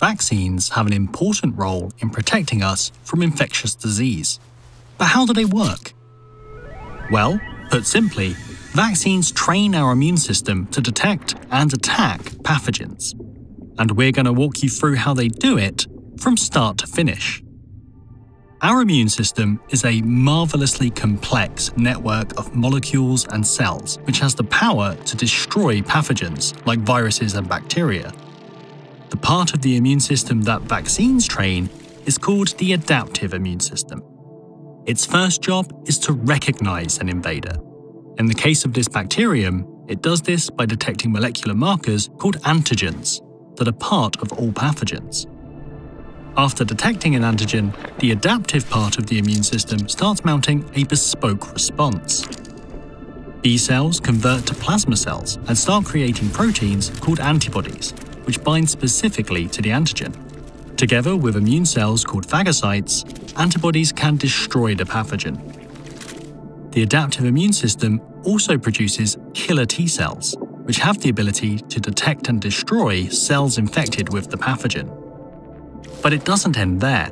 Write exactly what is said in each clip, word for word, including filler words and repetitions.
Vaccines have an important role in protecting us from infectious disease. But how do they work? Well, put simply, vaccines train our immune system to detect and attack pathogens. And we're going to walk you through how they do it from start to finish. Our immune system is a marvelously complex network of molecules and cells, which has the power to destroy pathogens like viruses and bacteria. The part of the immune system that vaccines train is called the adaptive immune system. Its first job is to recognize an invader. In the case of this bacterium, it does this by detecting molecular markers called antigens that are part of all pathogens. After detecting an antigen, the adaptive part of the immune system starts mounting a bespoke response. B cells convert to plasma cells and start creating proteins called antibodies, which bind specifically to the antigen. Together with immune cells called phagocytes, antibodies can destroy the pathogen. The adaptive immune system also produces killer T cells, which have the ability to detect and destroy cells infected with the pathogen. But it doesn't end there.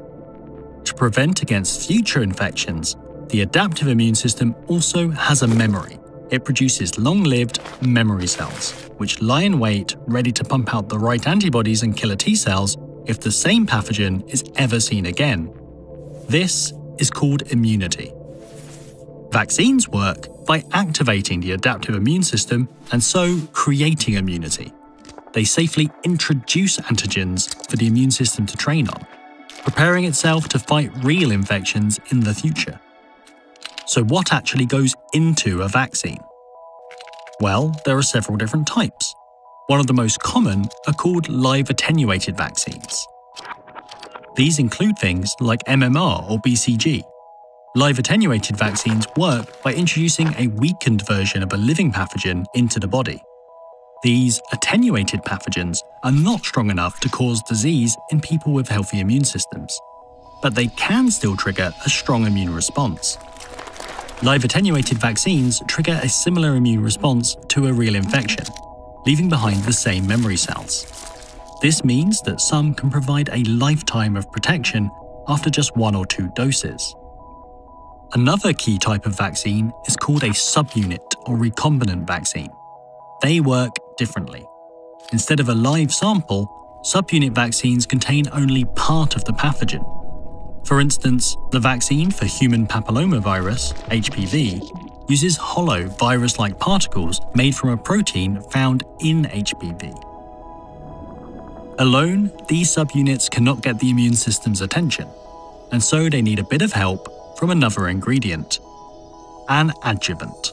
To prevent against future infections, the adaptive immune system also has a memory. It produces long-lived memory cells, which lie in wait, ready to pump out the right antibodies and killer T cells if the same pathogen is ever seen again. This is called immunity. Vaccines work by activating the adaptive immune system and so creating immunity. They safely introduce antigens for the immune system to train on, preparing itself to fight real infections in the future. So what actually goes into a vaccine? Well, there are several different types. One of the most common are called live attenuated vaccines. These include things like M M R or B C G. Live attenuated vaccines work by introducing a weakened version of a living pathogen into the body. These attenuated pathogens are not strong enough to cause disease in people with healthy immune systems, but they can still trigger a strong immune response. Live attenuated vaccines trigger a similar immune response to a real infection, leaving behind the same memory cells. This means that some can provide a lifetime of protection after just one or two doses. Another key type of vaccine is called a subunit or recombinant vaccine. They work differently. Instead of a live sample, subunit vaccines contain only part of the pathogen. For instance, the vaccine for human papillomavirus, H P V, uses hollow virus-like particles made from a protein found in H P V. Alone, these subunits cannot get the immune system's attention, and so they need a bit of help from another ingredient, an adjuvant.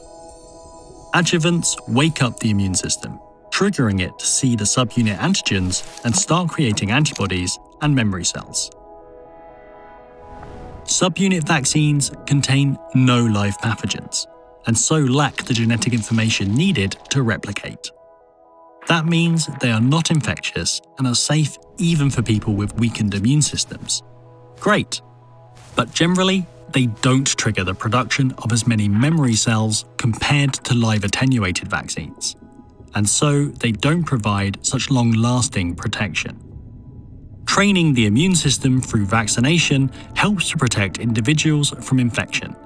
Adjuvants wake up the immune system, triggering it to see the subunit antigens and start creating antibodies and memory cells. Subunit vaccines contain no live pathogens, and so lack the genetic information needed to replicate. That means they are not infectious and are safe even for people with weakened immune systems. Great! But generally, they don't trigger the production of as many memory cells compared to live attenuated vaccines, and so they don't provide such long-lasting protection. Training the immune system through vaccination helps to protect individuals from infection,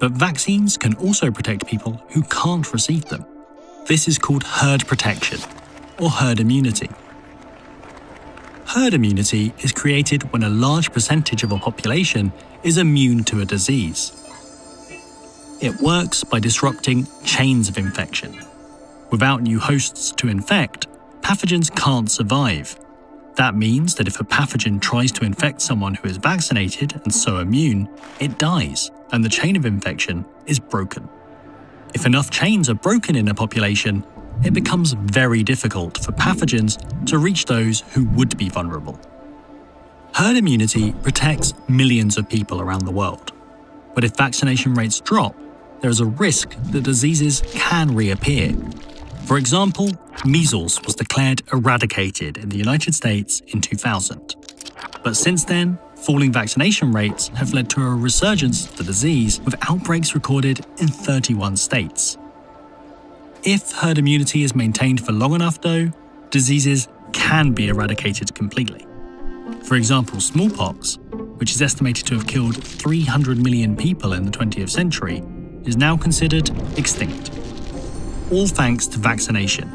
but vaccines can also protect people who can't receive them. This is called herd protection, or herd immunity. Herd immunity is created when a large percentage of a population is immune to a disease. It works by disrupting chains of infection. Without new hosts to infect, pathogens can't survive. That means that if a pathogen tries to infect someone who is vaccinated and so immune, it dies, and the chain of infection is broken. If enough chains are broken in a population, it becomes very difficult for pathogens to reach those who would be vulnerable. Herd immunity protects millions of people around the world. But if vaccination rates drop, there is a risk that diseases can reappear. For example, measles was declared eradicated in the United States in two thousand. But since then, falling vaccination rates have led to a resurgence of the disease, with outbreaks recorded in thirty-one states. If herd immunity is maintained for long enough though, diseases can be eradicated completely. For example, smallpox, which is estimated to have killed three hundred million people in the twentieth century, is now considered extinct. All thanks to vaccination,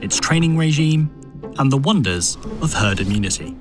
its training regime, and the wonders of herd immunity.